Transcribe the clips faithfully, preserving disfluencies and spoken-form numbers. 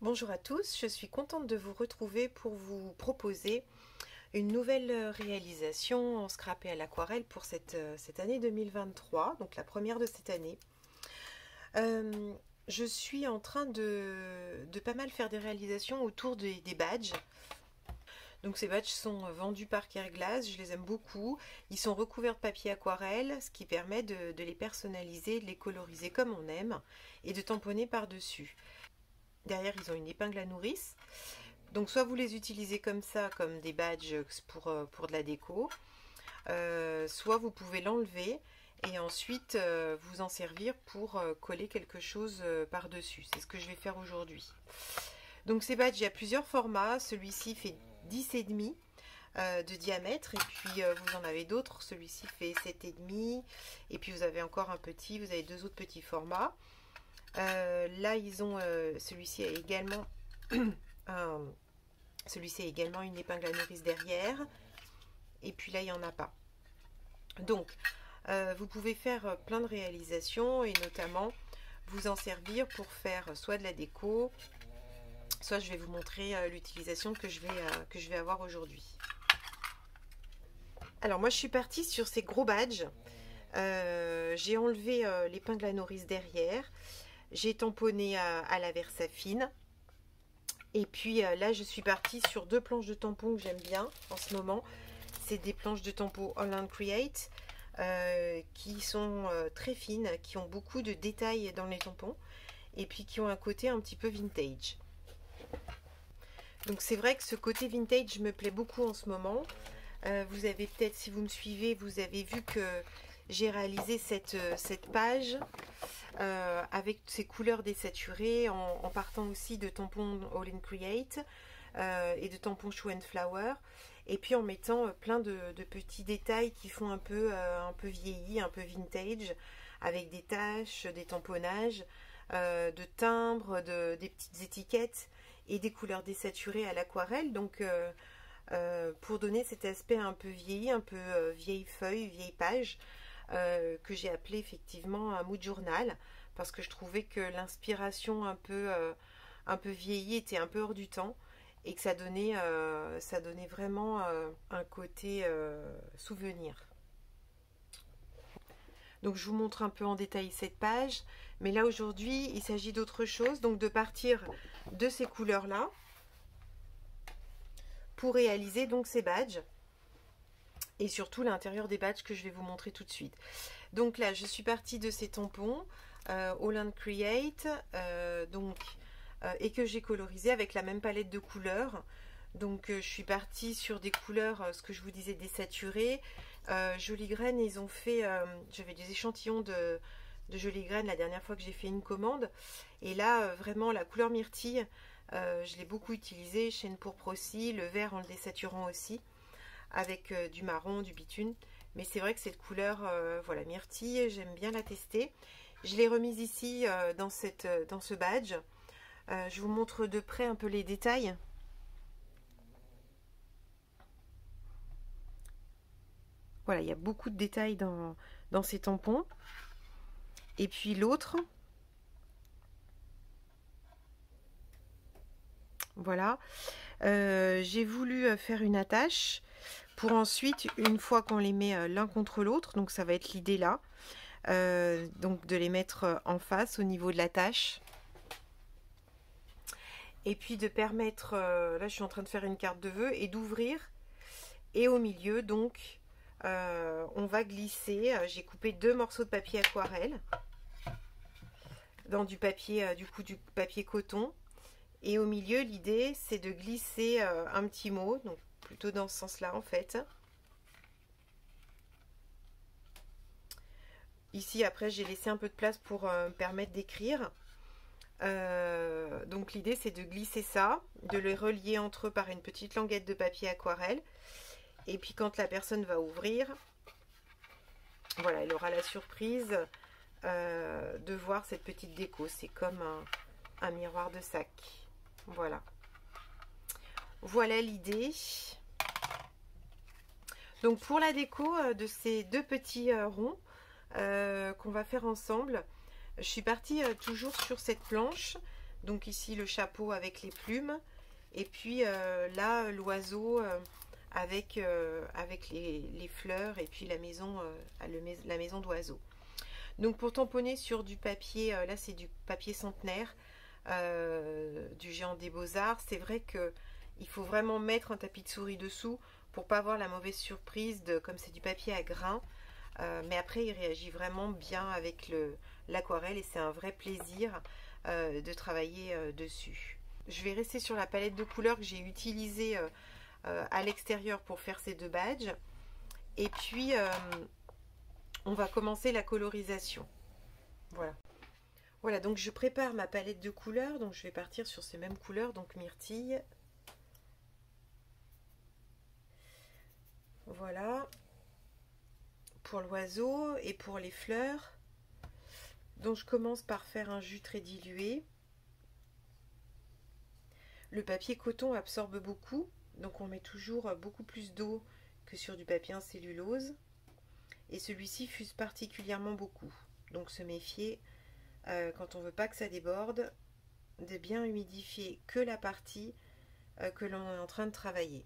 Bonjour à tous, je suis contente de vous retrouver pour vous proposer une nouvelle réalisation en scrap et à l'aquarelle pour cette, cette année deux mille vingt-trois, donc la première de cette année. Euh, je suis en train de, de pas mal faire des réalisations autour des, des badges. Donc ces badges sont vendus par Kerglaz, je les aime beaucoup. Ils sont recouverts de papier aquarelle, ce qui permet de, de les personnaliser, de les coloriser comme on aime et de tamponner par-dessus. Derrière, ils ont une épingle à nourrice. Donc, soit vous les utilisez comme ça, comme des badges pour, pour de la déco, euh, soit vous pouvez l'enlever et ensuite euh, vous en servir pour euh, coller quelque chose euh, par-dessus. C'est ce que je vais faire aujourd'hui. Donc, ces badges, il y a plusieurs formats. Celui-ci fait dix virgule cinq euh, de diamètre et puis euh, vous en avez d'autres. Celui-ci fait sept virgule cinq et puis vous avez encore un petit, vous avez deux autres petits formats. Euh, là, ils ont euh, celui-ci a également un, celui-ci a également une épingle à nourrice derrière. Et puis là, il n'y en a pas. Donc, euh, vous pouvez faire plein de réalisations et notamment vous en servir pour faire soit de la déco, soit je vais vous montrer euh, l'utilisation que je vais euh, que je vais avoir aujourd'hui. Alors moi, je suis partie sur ces gros badges. Euh, j'ai enlevé euh, l'épingle à nourrice derrière. J'ai tamponné à, à la Versafine. Et puis euh, là, je suis partie sur deux planches de tampons que j'aime bien en ce moment. C'est des planches de tampons All and Create euh, qui sont euh, très fines, qui ont beaucoup de détails dans les tampons et puis qui ont un côté un petit peu vintage. Donc c'est vrai que ce côté vintage me plaît beaucoup en ce moment. Euh, vous avez peut-être, si vous me suivez, vous avez vu que j'ai réalisé cette, cette page euh, avec ces couleurs désaturées en, en partant aussi de tampons All and Create euh, et de tampons One Flower et puis en mettant plein de, de petits détails qui font un peu, euh, un peu vieilli, un peu vintage avec des taches, des tamponnages, euh, de timbres, de, des petites étiquettes et des couleurs désaturées à l'aquarelle donc euh, euh, pour donner cet aspect un peu vieilli, un peu euh, vieille feuille, vieille page. Euh, que j'ai appelé effectivement un mood journal parce que je trouvais que l'inspiration un peu euh, un peu vieillie était un peu hors du temps et que ça donnait euh, ça donnait vraiment euh, un côté euh, souvenir. Donc je vous montre un peu en détail cette page, mais là aujourd'hui il s'agit d'autre chose, donc de partir de ces couleurs là pour réaliser donc ces badges. Et surtout l'intérieur des badges que je vais vous montrer tout de suite. Donc là, je suis partie de ces tampons euh, All and Create euh, donc, euh, et que j'ai colorisé avec la même palette de couleurs. Donc euh, je suis partie sur des couleurs, euh, ce que je vous disais, désaturées. Euh, Jolie Graine, ils ont fait, euh, j'avais des échantillons de, de Jolie Graine la dernière fois que j'ai fait une commande. Et là, euh, vraiment, la couleur myrtille, euh, je l'ai beaucoup utilisée, chêne pourpre aussi, le vert en le désaturant aussi, avec euh, du marron, du bitume, mais c'est vrai que cette couleur, euh, voilà, myrtille, j'aime bien la tester. Je l'ai remise ici euh, dans, cette, euh, dans ce badge. Euh, je vous montre de près un peu les détails. Voilà, il y a beaucoup de détails dans, dans ces tampons. Et puis l'autre, voilà, euh, j'ai voulu faire une attache pour ensuite, une fois qu'on les met l'un contre l'autre, donc ça va être l'idée là, euh, donc de les mettre en face au niveau de l'attache. Et puis de permettre, euh, là je suis en train de faire une carte de vœux, et d'ouvrir. Et au milieu, donc, euh, on va glisser. J'ai coupé deux morceaux de papier aquarelle, dans du papier, euh, du coup du papier coton. Et au milieu, l'idée, c'est de glisser euh, un petit mot, donc plutôt dans ce sens-là, en fait. Ici, après, j'ai laissé un peu de place pour euh, me permettre d'écrire. Euh, donc, l'idée, c'est de glisser ça, de les relier entre eux par une petite languette de papier aquarelle. Et puis, quand la personne va ouvrir, voilà, elle aura la surprise euh, de voir cette petite déco. C'est comme un... un miroir de sac. Voilà. Voilà l'idée. Donc pour la déco de ces deux petits ronds euh, qu'on va faire ensemble, je suis partie euh, toujours sur cette planche Donc ici le chapeau avec les plumes et puis euh, là l'oiseau euh, avec, euh, avec les, les fleurs et puis la maison, euh, le, la maison d'oiseau. Donc pour tamponner sur du papier, euh, là c'est du papier centenaire euh, du Géant des Beaux-Arts. C'est vrai que il faut vraiment mettre un tapis de souris dessous pour pas avoir la mauvaise surprise de, comme c'est du papier à grains. Euh, mais après il réagit vraiment bien avec l'aquarelle et c'est un vrai plaisir euh, de travailler euh, dessus. Je vais rester sur la palette de couleurs que j'ai utilisée euh, euh, à l'extérieur pour faire ces deux badges. Et puis euh, on va commencer la colorisation. Voilà. Voilà, donc je prépare ma palette de couleurs. Donc je vais partir sur ces mêmes couleurs, donc myrtille. Voilà. Pour l'oiseau et pour les fleurs. Donc je commence par faire un jus très dilué. Le papier coton absorbe beaucoup, donc on met toujours beaucoup plus d'eau que sur du papier en cellulose. Et celui-ci fuse particulièrement beaucoup. Donc se méfier euh, quand on veut pas que ça déborde, de bien humidifier que la partie euh, que l'on est en train de travailler.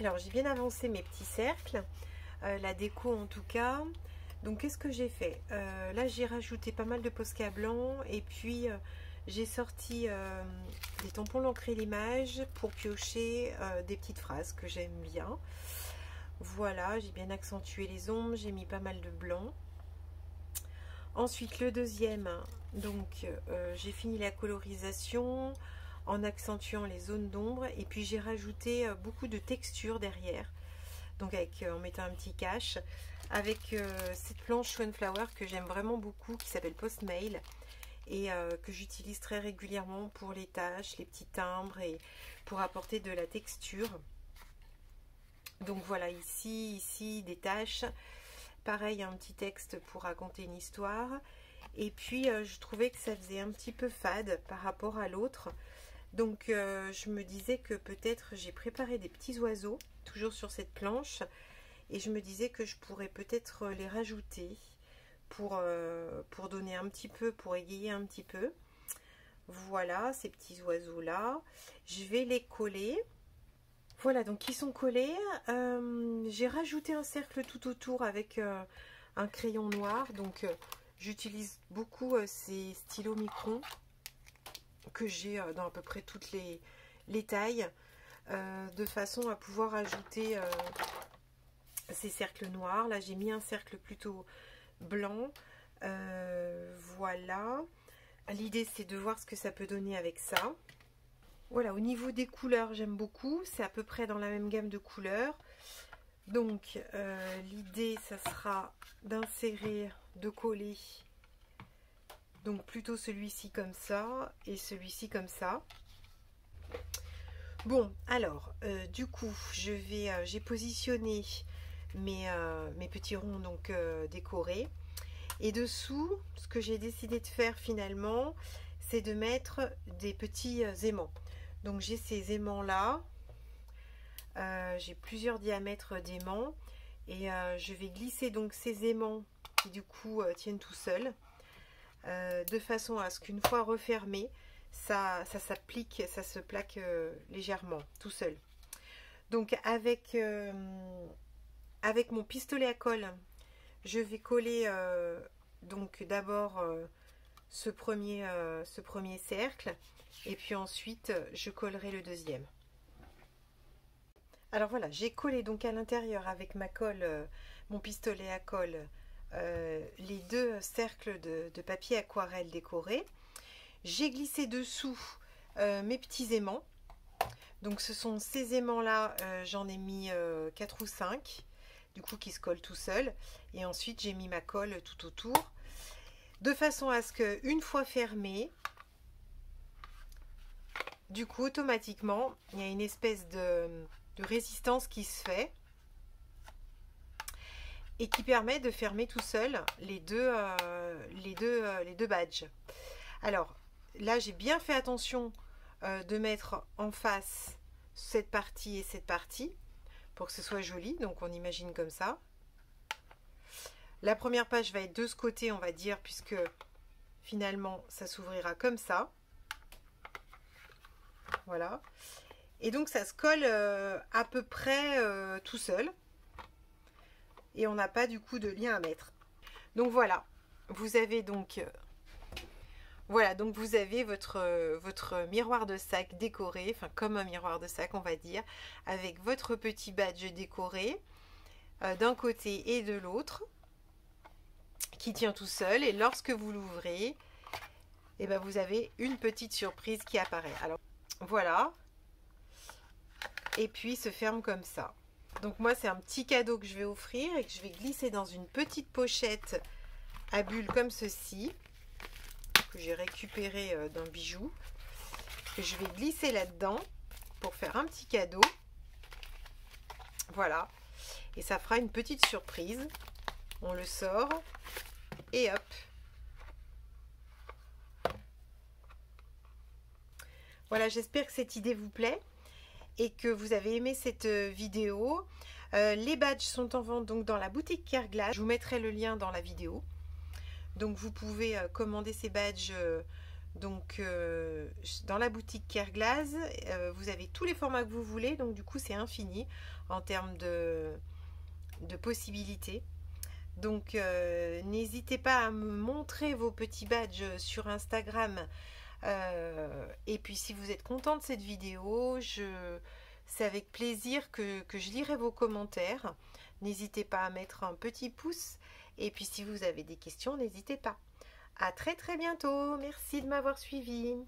Alors j'ai bien avancé mes petits cercles, euh, la déco en tout cas. Donc qu'est-ce que j'ai fait? euh, Là j'ai rajouté pas mal de Posca blanc et puis euh, j'ai sorti euh, des tampons l'encre et l'image pour piocher euh, des petites phrases que j'aime bien. Voilà, j'ai bien accentué les ombres, j'ai mis pas mal de blanc. Ensuite le deuxième, donc euh, j'ai fini la colorisation en accentuant les zones d'ombre et puis j'ai rajouté euh, beaucoup de texture derrière. Donc avec, euh, en mettant un petit cache avec euh, cette planche One Flower que j'aime vraiment beaucoup qui s'appelle Postmail et euh, que j'utilise très régulièrement pour les tâches, les petits timbres et pour apporter de la texture. Donc voilà, ici, ici des tâches, pareil un petit texte pour raconter une histoire et puis euh, je trouvais que ça faisait un petit peu fade par rapport à l'autre. Donc euh, je me disais que peut-être j'ai préparé des petits oiseaux toujours sur cette planche et je me disais que je pourrais peut-être les rajouter pour, euh, pour donner un petit peu, pour égayer un petit peu. Voilà ces petits oiseaux là, je vais les coller. Voilà, donc ils sont collés. Euh, j'ai rajouté un cercle tout autour avec euh, un crayon noir. Donc euh, j'utilise beaucoup euh, ces stylos Micron que j'ai euh, dans à peu près toutes les, les tailles, euh, de façon à pouvoir ajouter euh, ces cercles noirs. Là j'ai mis un cercle plutôt blanc, euh, voilà, l'idée c'est de voir ce que ça peut donner avec ça. Voilà, au niveau des couleurs j'aime beaucoup, c'est à peu près dans la même gamme de couleurs. Donc euh, l'idée ça sera d'insérer, de coller donc plutôt celui-ci comme ça et celui-ci comme ça. Bon, alors, euh, du coup, je vais, euh, j'ai positionné mes, euh, mes petits ronds donc euh, décorés. Et dessous, ce que j'ai décidé de faire finalement, c'est de mettre des petits euh, aimants. Donc j'ai ces aimants-là, euh, j'ai plusieurs diamètres d'aimants. Et euh, je vais glisser donc ces aimants qui du coup euh, tiennent tout seuls, euh, de façon à ce qu'une fois refermés, ça, ça s'applique, ça se plaque euh, légèrement, tout seul. Donc avec, euh, avec mon pistolet à colle, je vais coller euh, donc d'abord euh, ce, premier, euh, ce premier cercle et puis ensuite je collerai le deuxième. Alors voilà, j'ai collé donc à l'intérieur avec ma colle, euh, mon pistolet à colle, euh, les deux cercles de, de papier aquarelle décorés. J'ai glissé dessous euh, mes petits aimants. Donc ce sont ces aimants là, euh, j'en ai mis euh, quatre ou cinq, du coup qui se collent tout seuls. Et ensuite j'ai mis ma colle tout autour, de façon à ce qu'une fois fermé, du coup automatiquement il y a une espèce de, de résistance qui se fait et qui permet de fermer tout seul les deux, euh, les deux, euh, les deux badges. Alors, là, j'ai bien fait attention euh, de mettre en face cette partie et cette partie pour que ce soit joli. Donc, on imagine comme ça. La première page va être de ce côté, on va dire, puisque finalement, ça s'ouvrira comme ça. Voilà. Et donc, ça se colle euh, à peu près euh, tout seul. Et on n'a pas du coup de lien à mettre. Donc, voilà. Vous avez donc... Euh, Voilà, donc vous avez votre, votre miroir de sac décoré, enfin comme un miroir de sac on va dire, avec votre petit badge décoré euh, d'un côté et de l'autre, qui tient tout seul. Et lorsque vous l'ouvrez, eh ben, vous avez une petite surprise qui apparaît. Alors voilà, et puis se ferme comme ça. Donc moi c'est un petit cadeau que je vais offrir et que je vais glisser dans une petite pochette à bulles comme ceci, que j'ai récupéré d'un bijou, que je vais glisser là-dedans pour faire un petit cadeau. Voilà, et ça fera une petite surprise. On le sort et hop. Voilà, j'espère que cette idée vous plaît et que vous avez aimé cette vidéo. Euh, les badges sont en vente donc dans la boutique Kerglaz. Je vous mettrai le lien dans la vidéo. Donc vous pouvez commander ces badges Donc euh, dans la boutique Kerglaz, euh, vous avez tous les formats que vous voulez, donc du coup c'est infini en termes de, de possibilités. Donc euh, n'hésitez pas à me montrer vos petits badges sur Instagram. Euh, et puis si vous êtes content de cette vidéo, c'est avec plaisir que, que je lirai vos commentaires. N'hésitez pas à mettre un petit pouce. Et puis si vous avez des questions, n'hésitez pas. À très très bientôt. Merci de m'avoir suivi.